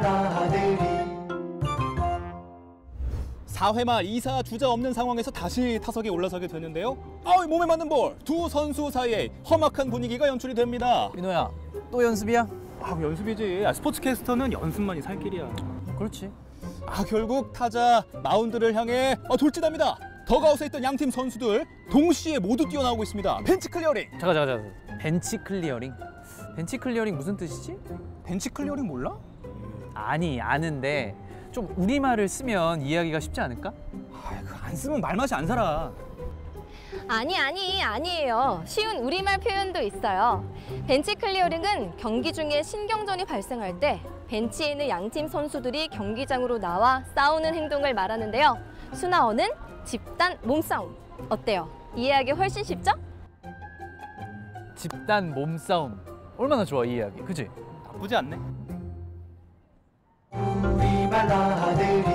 나갈 아들이. 4회 말 2사 주자 없는 상황에서 다시 타석에 올라서게 되는데요. 아우, 몸에 맞는 볼! 두 선수 사이에 험악한 분위기가 연출이 됩니다. 민호야, 또 연습이야? 아, 연습이지. 아, 스포츠캐스터는 연습만이 살 길이야. 그렇지. 아, 결국 타자 마운드를 향해 돌진합니다. 더그아웃에 있던 양팀 선수들 동시에 모두 뛰어나오고 있습니다. 벤치 클리어링! 잠깐. 벤치 클리어링? 벤치 클리어링 무슨 뜻이지? 벤치 클리어링 몰라? 아니, 아는데 좀 우리말을 쓰면 이해하기가 쉽지 않을까? 아, 안 쓰면 말맛이 안 살아. 아니에요. 쉬운 우리말 표현도 있어요. 벤치 클리어링은 경기 중에 신경전이 발생할 때 벤치에 있는 양팀 선수들이 경기장으로 나와 싸우는 행동을 말하는데요. 순화어는 집단 몸싸움. 어때요? 이해하기 훨씬 쉽죠? 집단 몸싸움. 얼마나 좋아, 이해하기. 그치? 나쁘지 않네. 우리말 아들이.